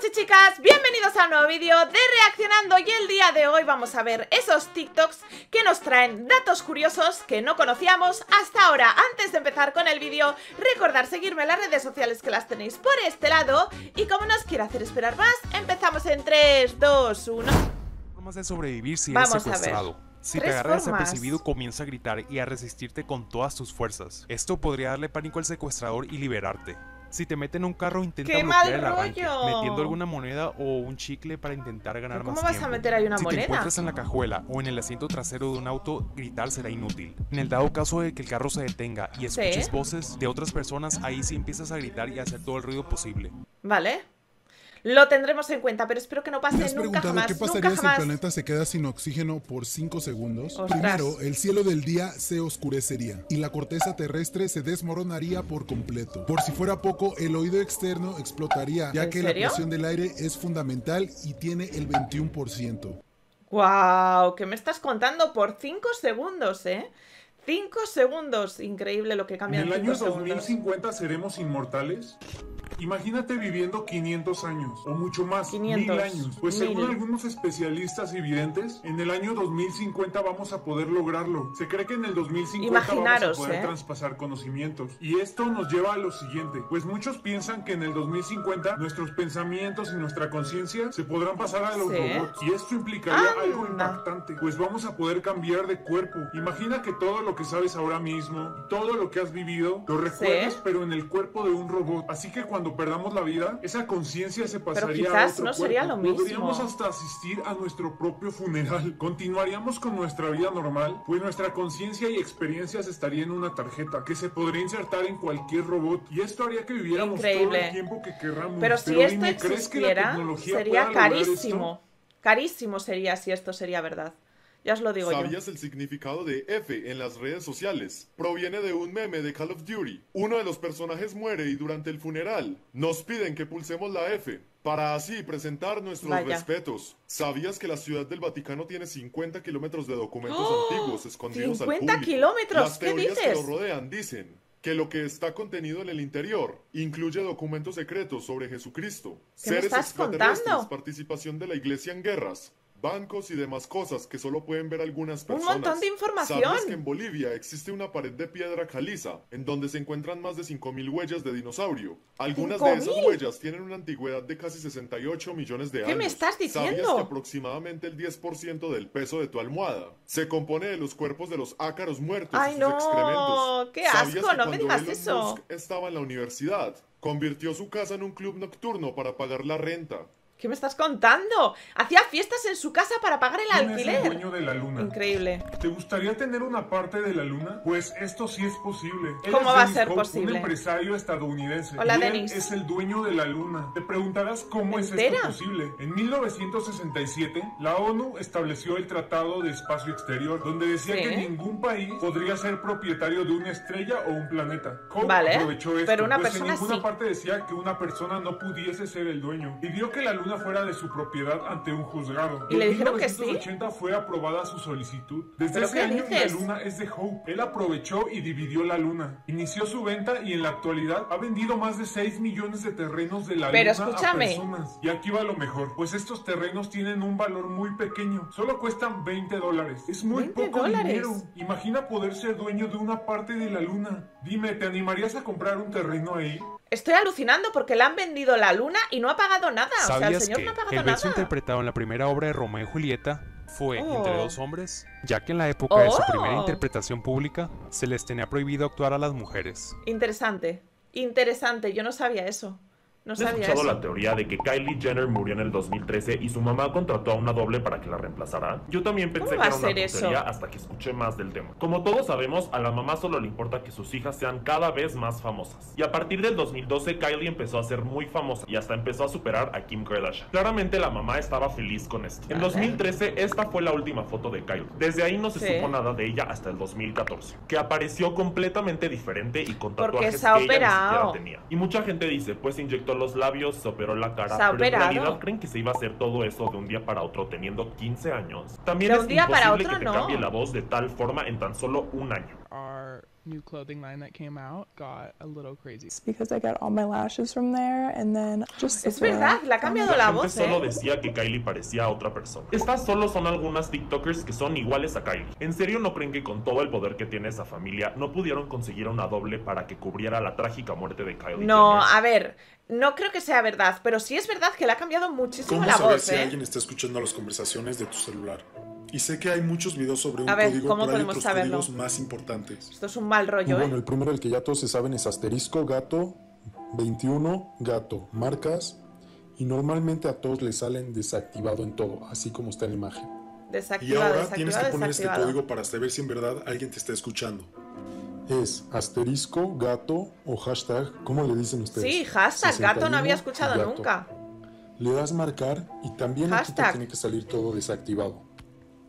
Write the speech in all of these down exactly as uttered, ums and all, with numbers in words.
chicos y chicas, bienvenidos a un nuevo vídeo de Reaccionando. Y el día de hoy vamos a ver esos TikToks que nos traen datos curiosos que no conocíamos hasta ahora. Antes de empezar con el vídeo, recordar seguirme en las redes sociales, que las tenéis por este lado. Y como nos quiere hacer esperar más, empezamos en tres, dos, uno. Formas de sobrevivir si eres secuestrado. Si te agarras desapercibido, comienza a gritar y a resistirte con todas tus fuerzas. Esto podría darle pánico al secuestrador y liberarte. Si te meten en un carro, intenta bloquear el arranque, metiendo alguna moneda o un chicle para intentar ganar más tiempo. ¿Cómo vas a meter ahí una moneda? Si te encuentras en la cajuela o en el asiento trasero de un auto, gritar será inútil. En el dado caso de que el carro se detenga y escuches ¿Sí? voces de otras personas, ahí sí empiezas a gritar y a hacer todo el ruido posible. Vale. Lo tendremos en cuenta, pero espero que no pase nunca jamás. ¿Qué pasaría nunca si jamás? El planeta se queda sin oxígeno por cinco segundos? Ostras. Primero, el cielo del día se oscurecería y la corteza terrestre se desmoronaría por completo. Por si fuera poco, el oído externo explotaría, ya que ¿En serio? La presión del aire es fundamental y tiene el veintiuno por ciento. ¡Guau! Wow, ¿qué me estás contando? Por cinco segundos, ¿eh? cinco segundos. Increíble lo que cambia. ¿En el año dos mil cincuenta seremos inmortales? Imagínate viviendo quinientos años o mucho más, mil años. Pues mil. Según algunos especialistas y videntes, en el año dos mil cincuenta vamos a poder lograrlo. Se cree que en el dos mil cincuenta Imaginaros, vamos a poder eh. transpasar conocimientos. Y esto nos lleva a lo siguiente, pues muchos piensan que en el dos mil cincuenta nuestros pensamientos y nuestra conciencia se podrán pasar a los ¿Sí? robots. Y esto implicaría Anda. algo impactante, pues vamos a poder cambiar de cuerpo. Imagina que todo lo que sabes ahora mismo, todo lo que has vivido, lo recuerdas ¿Sí? pero en el cuerpo de un robot. Así que cuando perdamos la vida, esa conciencia se pasaría Pero quizás a otro no cuerpo. Sería lo mismo. Podríamos hasta asistir a nuestro propio funeral. Continuaríamos con nuestra vida normal, pues nuestra conciencia y experiencias estaría en una tarjeta que se podría insertar en cualquier robot. Y esto haría que viviéramos Increíble. todo el tiempo que querramos. Pero si Pero esto dime, existiera, sería carísimo. Carísimo sería si esto sería verdad. Ya os lo digo yo. ¿Sabías el significado de F en las redes sociales? Proviene de un meme de Call of Duty. Uno de los personajes muere y durante el funeral nos piden que pulsemos la F para así presentar nuestros Vaya. respetos. ¿Sabías que la Ciudad del Vaticano tiene cincuenta kilómetros de documentos ¡Oh! antiguos escondidos al público? cincuenta kilómetros, Las ¿qué teorías dices? que los rodean dicen que lo que está contenido en el interior incluye documentos secretos sobre Jesucristo, seres extraterrestres, contando? participación de la Iglesia en guerras, bancos y demás cosas que solo pueden ver algunas personas. Un montón de información. ¿Sabes que en Bolivia existe una pared de piedra caliza en donde se encuentran más de cinco mil huellas de dinosaurio? Algunas de esas huellas tienen una antigüedad de casi sesenta y ocho millones de años. ¿Qué me estás diciendo? ¿Sabías que aproximadamente el diez por ciento del peso de tu almohada se compone de los cuerpos de los ácaros muertos Ay, y sus no. excrementos? ¡Qué asco! No me digas eso. Musk estaba en la universidad, convirtió su casa en un club nocturno para pagar la renta. ¿Qué me estás contando? Hacía fiestas en su casa para pagar el alquiler. ¿Quién es el dueño de la luna? Increíble. ¿Te gustaría tener una parte de la luna? Pues esto sí es posible. ¿Cómo va a ser posible? Un empresario estadounidense. Hola, Dennis. Es el dueño de la luna. Te preguntarás cómo es esto posible. En mil novecientos sesenta y siete, la ONU estableció el Tratado de Espacio Exterior, donde decía que ningún país podría ser propietario de una estrella o un planeta. ¿Cómo aprovechó esto? Pero una persona sí. Pues en ninguna parte decía que una persona no pudiese ser el dueño. Pidió que la luna fuera de su propiedad ante un juzgado. Y le dijeron que sí. En mil novecientos ochenta fue aprobada su solicitud. Desde ese año la luna es de Hope. Él aprovechó y dividió la luna. Inició su venta y en la actualidad ha vendido más de seis millones de terrenos de la luna a personas. Y aquí va lo mejor, pues estos terrenos tienen un valor muy pequeño. Solo cuestan veinte dólares. Es muy poco dinero. Imagina poder ser dueño de una parte de la luna. Dime, ¿te animarías a comprar un terreno ahí? Estoy alucinando porque le han vendido la luna y no ha pagado nada. O sea, el señor no ha pagado nada. El verso interpretado en la primera obra de Romeo y Julieta fue oh. entre dos hombres, ya que en la época oh. de su primera interpretación pública se les tenía prohibido actuar a las mujeres. Interesante, interesante, yo no sabía eso. No ¿Has escuchado eso? la teoría de que Kylie Jenner murió en el dos mil trece y su mamá contrató a una doble para que la reemplazara? Yo también pensé que era una tontería hasta que escuché más del tema. Como todos sabemos, a la mamá solo le importa que sus hijas sean cada vez más famosas. Y a partir del dos mil doce, Kylie empezó a ser muy famosa y hasta empezó a superar a Kim Kardashian. Claramente la mamá estaba feliz con esto. En dos mil trece, esta fue la última foto de Kylie. Desde ahí no se sí. supo nada de ella hasta el dos mil catorce, que apareció completamente diferente y con tatuajes que ella ni siquiera tenía. Y mucha gente dice, pues inyectó los labios, se operó la cara, pero en realidad creen que se iba a hacer todo eso de un día para otro teniendo quince años. También es imposible que te cambie la voz de tal forma en tan solo un año. new clothing line that came out got a little crazy. It's because I got all my lashes from there and then just... Es verdad, le ha cambiado la voz, ¿eh? Solo decía que Kylie parecía otra persona. Estas solo son algunas TikTokers que son iguales a Kylie. ¿En serio no creen que con todo el poder que tiene esa familia no pudieron conseguir una doble para que cubriera la trágica muerte de Kylie? No, a ver... No creo que sea verdad, pero sí es verdad que le ha cambiado muchísimo la voz, ¿eh? ¿Cómo sabes si alguien está escuchando las conversaciones de tu celular? Y sé que hay muchos videos sobre un código, ¿cómo podemos saberlo? Más importantes. Esto es un mal rollo, ¿eh? Bueno, el primero, el que ya todos se saben, es asterisco, gato, veintiuno, gato, marcas. Y normalmente a todos les salen desactivado en todo, así como está en la imagen. Desactivado, y ahora tienes que poner este código para saber si en verdad alguien te está escuchando. Es asterisco, gato o hashtag, ¿cómo le dicen ustedes? Sí, hashtag, gato no había escuchado gato. Nunca. Le das marcar y también aquí te tiene que salir todo desactivado.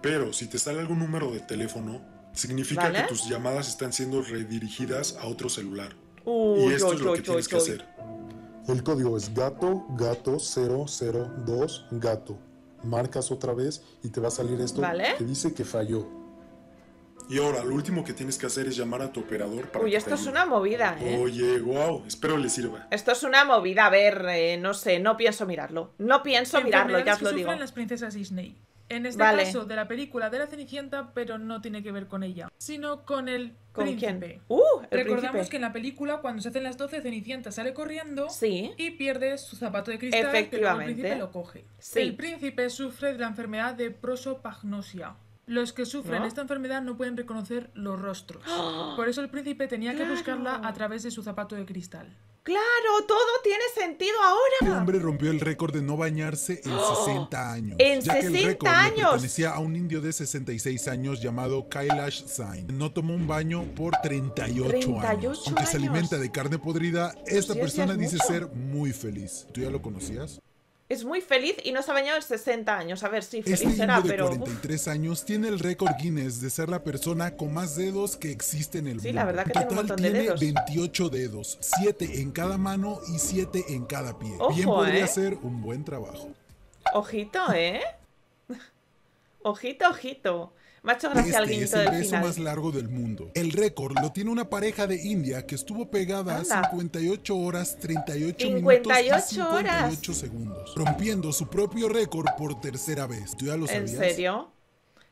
Pero si te sale algún número de teléfono, significa ¿Vale? que tus llamadas están siendo redirigidas a otro celular. Uy, y esto uy, es lo uy, que uy, tienes uy, que uy. hacer. El código es gato, gato, cero cero dos, gato. Marcas otra vez y te va a salir esto ¿Vale? que dice que falló. Y ahora, lo último que tienes que hacer es llamar a tu operador para... Uy, esto es una movida, ¿eh? Oye, wow, espero le sirva. Esto es una movida, a ver, eh, no sé, no pienso mirarlo. No pienso mirarlo, ya os lo digo. Las princesas Disney. En este vale. caso, de la película de la Cenicienta, pero no tiene que ver con ella, sino con el ¿Con príncipe. Quién? Uh, el Recordamos príncipe. que en la película, cuando se hacen las doce, Cenicienta sale corriendo sí. y pierde su zapato de cristal, Efectivamente. que el príncipe lo coge. Sí. El príncipe sufre de la enfermedad de prosopagnosia. Los que sufren ¿No? esta enfermedad no pueden reconocer los rostros. ¡Oh! Por eso el príncipe tenía ¡Claro! que buscarla a través de su zapato de cristal. ¡Claro! ¡Todo tiene sentido ahora! El hombre rompió el récord de no bañarse en ¡Oh! sesenta años. ¡En ya sesenta que el récord años! Le pertenecía a un indio de sesenta y seis años llamado Kailash Sain. No tomó un baño por treinta y ocho años. Aunque años. se alimenta de carne podrida, esta sí, persona sí es dice mucho. ser muy feliz. ¿Tú ya lo conocías? Es muy feliz y no se ha bañado en sesenta años. A ver, sí, feliz este será, de pero... cuarenta y tres años tiene el récord Guinness de ser la persona con más dedos que existe en el sí, mundo. Sí, la verdad que total tiene un montón de dedos. Tiene veintiocho dedos, siete en cada mano y siete en cada pie. Ojo, Bien podría eh. ser un buen trabajo. Ojito, ¿eh? Ojito, ojito. Macho, gracias al guinto del final. Este es el beso más largo del mundo. El récord lo tiene una pareja de India que estuvo pegada Anda. cincuenta y ocho horas, treinta y ocho minutos y cincuenta y ocho segundos. Rompiendo su propio récord por tercera vez. ¿Tú ya lo sabías? ¿En serio?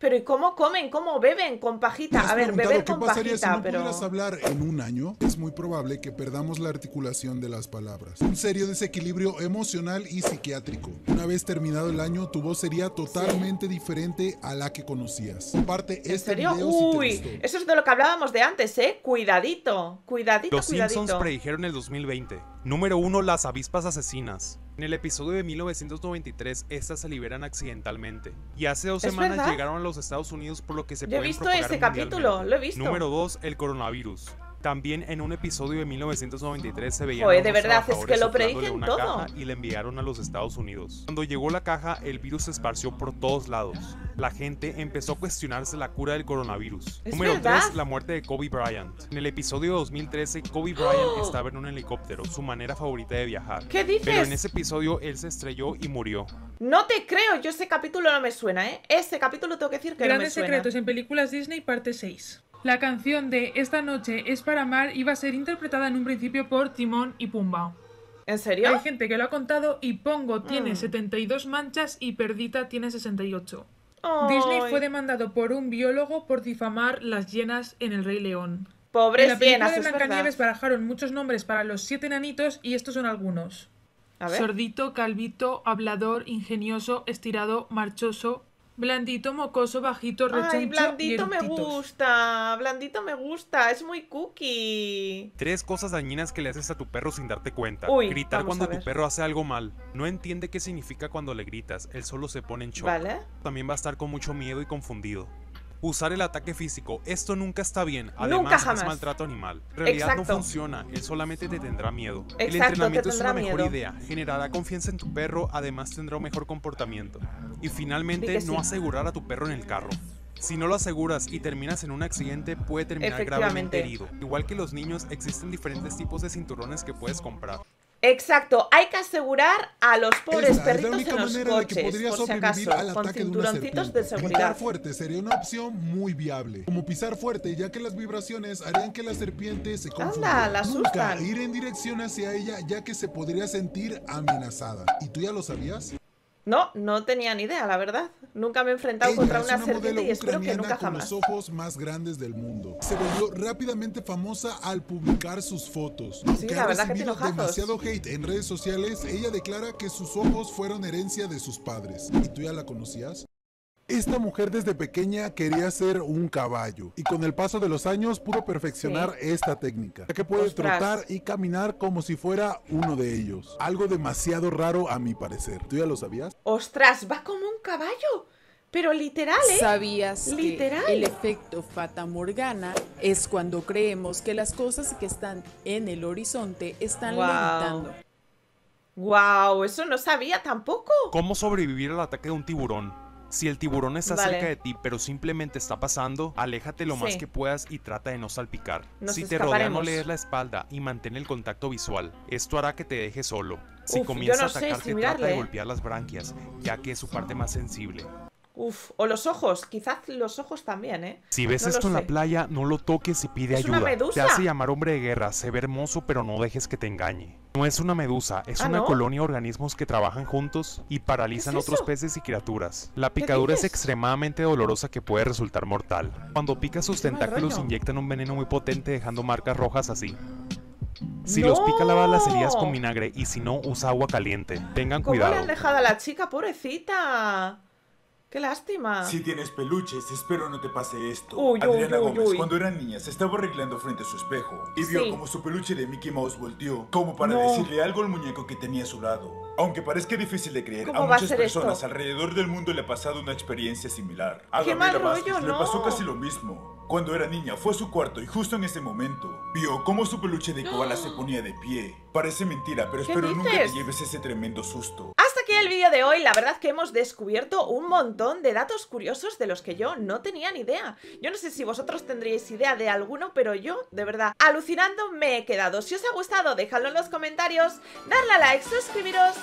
Pero ¿y cómo comen? ¿Cómo beben? Con pajita. A ver, beber con pajita, ¿qué pasaría si no pudieras hablar en un año? Es muy probable que perdamos la articulación de las palabras. Un serio desequilibrio emocional y psiquiátrico. Una vez terminado el año, tu voz sería totalmente sí. diferente a la que conocías. Comparte este video si te gustó. Uy, eso es de lo que hablábamos de antes, ¿eh? Cuidadito, cuidadito, Los cuidadito. Los Simpsons predijeron el dos mil veinte. Número uno. Las avispas asesinas. En el episodio de mil novecientos noventa y tres, estas se liberan accidentalmente. Y hace dos semanas verdad? llegaron a los Estados Unidos, por lo que se pueden propagar mundialmente. Yo he visto ese capítulo, lo he visto. Número dos. El coronavirus. También en un episodio de mil novecientos noventa y tres se veían Joder, de verdad, es que lo predigen todo. Caja y le enviaron a los Estados Unidos. Cuando llegó la caja, el virus se esparció por todos lados. La gente empezó a cuestionarse la cura del coronavirus. Número tres, la muerte de Kobe Bryant. En el episodio de dos mil trece, Kobe Bryant ¡Oh! estaba en un helicóptero, su manera favorita de viajar. ¿Qué dices? Pero en ese episodio él se estrelló y murió. No te creo, yo ese capítulo no me suena, ¿eh? Ese capítulo tengo que decir que Grandes no me suena. Grandes secretos en películas Disney, parte seis. La canción de Esta noche es para amar iba a ser interpretada en un principio por Timón y Pumba. ¿En serio? Hay gente que lo ha contado y Pongo tiene mm. setenta y dos manchas y Perdita tiene sesenta y ocho. Oy. Disney fue demandado por un biólogo por difamar las hienas en El Rey León. Pobres hienas, es verdad. En la película de Blancanieves barajaron muchos nombres para los siete enanitos y estos son algunos. A ver. Sordito, calvito, hablador, ingenioso, estirado, marchoso... Blandito, mocoso, bajito, rechoncho. Ay, blandito me gusta, blandito me gusta, es muy cookie. Tres cosas dañinas que le haces a tu perro sin darte cuenta. Uy, gritar cuando tu perro hace algo mal. No entiende qué significa cuando le gritas, él solo se pone en shock. ¿Vale? También va a estar con mucho miedo y confundido. Usar el ataque físico, esto nunca está bien. Además, nunca jamás. Es maltrato animal. En realidad Exacto. no funciona, él solamente te tendrá miedo. Exacto, el entrenamiento es una mejor miedo. idea, generará confianza en tu perro, además tendrá un mejor comportamiento. Y finalmente, no sí. asegurar a tu perro en el carro. Si no lo aseguras y terminas en un accidente, puede terminar gravemente herido. Igual que los niños, existen diferentes tipos de cinturones que puedes comprar. Exacto, hay que asegurar a los pobres Esta perritos en los coches, de que por si acaso, al con cinturoncitos de, de seguridad. Pisar fuerte sería una opción muy viable, como pisar fuerte, ya que las vibraciones harían que la serpiente se confunda. Anda, la asustan. Nunca ir en dirección hacia ella, ya que se podría sentir amenazada. ¿Y tú ya lo sabías? No, no tenía ni idea, la verdad. Nunca me he enfrentado Ella contra una, una serpiente y espero que nunca jamás. Con los ojos más grandes del mundo. Se volvió rápidamente famosa al publicar sus fotos. Sí, la verdad que tiene ojazos. Demasiado hate en redes sociales. Ella declara que sus ojos fueron herencia de sus padres. ¿Y tú ya la conocías? Esta mujer desde pequeña quería ser un caballo y con el paso de los años pudo perfeccionar sí. esta técnica, ya que puede Ostras. trotar y caminar como si fuera uno de ellos. Algo demasiado raro a mi parecer. ¿Tú ya lo sabías? ¡Ostras! ¡Va como un caballo! Pero literal, ¿eh? ¿Sabías literal? que el efecto Fata Morgana es cuando creemos que las cosas que están en el horizonte están wow. levitando? ¡Wow! Eso no sabía tampoco. ¿Cómo sobrevivir al ataque de un tiburón? Si el tiburón está vale. cerca de ti, pero simplemente está pasando, aléjate lo sí. más que puedas y trata de no salpicar. Nos si te rodea, no le des la espalda y mantén el contacto visual. Esto hará que te deje solo. Si Uf, comienza no a atacarte, si trata de golpear las branquias, ya que es su parte más sensible. Uf, o los ojos, quizás los ojos también, ¿eh? Si ves no esto en sé. la playa, no lo toques y pide ¿Es ayuda. Una medusa? Te hace llamar hombre de guerra, se ve hermoso, pero no dejes que te engañe. No es una medusa, es ¿Ah, una no? colonia de organismos que trabajan juntos y paralizan ¿Es otros peces y criaturas. La picadura es extremadamente dolorosa que puede resultar mortal. Cuando pica, sus tentáculos inyectan un veneno muy potente dejando marcas rojas así. Si no. los pica, lava las heridas con vinagre y si no, usa agua caliente. Tengan ¿Cómo cuidado. ¿Cómo le han dejado a la chica, pobrecita? ¡Qué lástima! Si tienes peluches, espero no te pase esto. Uy, Adriana uy, uy, Gómez, uy. cuando eran niñas, se estaba arreglando frente a su espejo y vio sí. como su peluche de Mickey Mouse volteó, como para no. decirle algo al muñeco que tenía a su lado. Aunque parezca difícil de creer, a muchas a personas esto? alrededor del mundo le ha pasado una experiencia similar. A ¡Qué Gabriela mal rollo, Vázquez, no! le pasó casi lo mismo. Cuando era niña, fue a su cuarto y justo en ese momento, vio cómo su peluche de koala se ponía de pie. Parece mentira, pero espero nunca te lleves ese tremendo susto. Hasta aquí el vídeo de hoy. La verdad que hemos descubierto un montón de datos curiosos de los que yo no tenía ni idea. Yo no sé si vosotros tendríais idea de alguno, pero yo, de verdad, alucinando me he quedado. Si os ha gustado, dejadlo en los comentarios, darle a like, suscribiros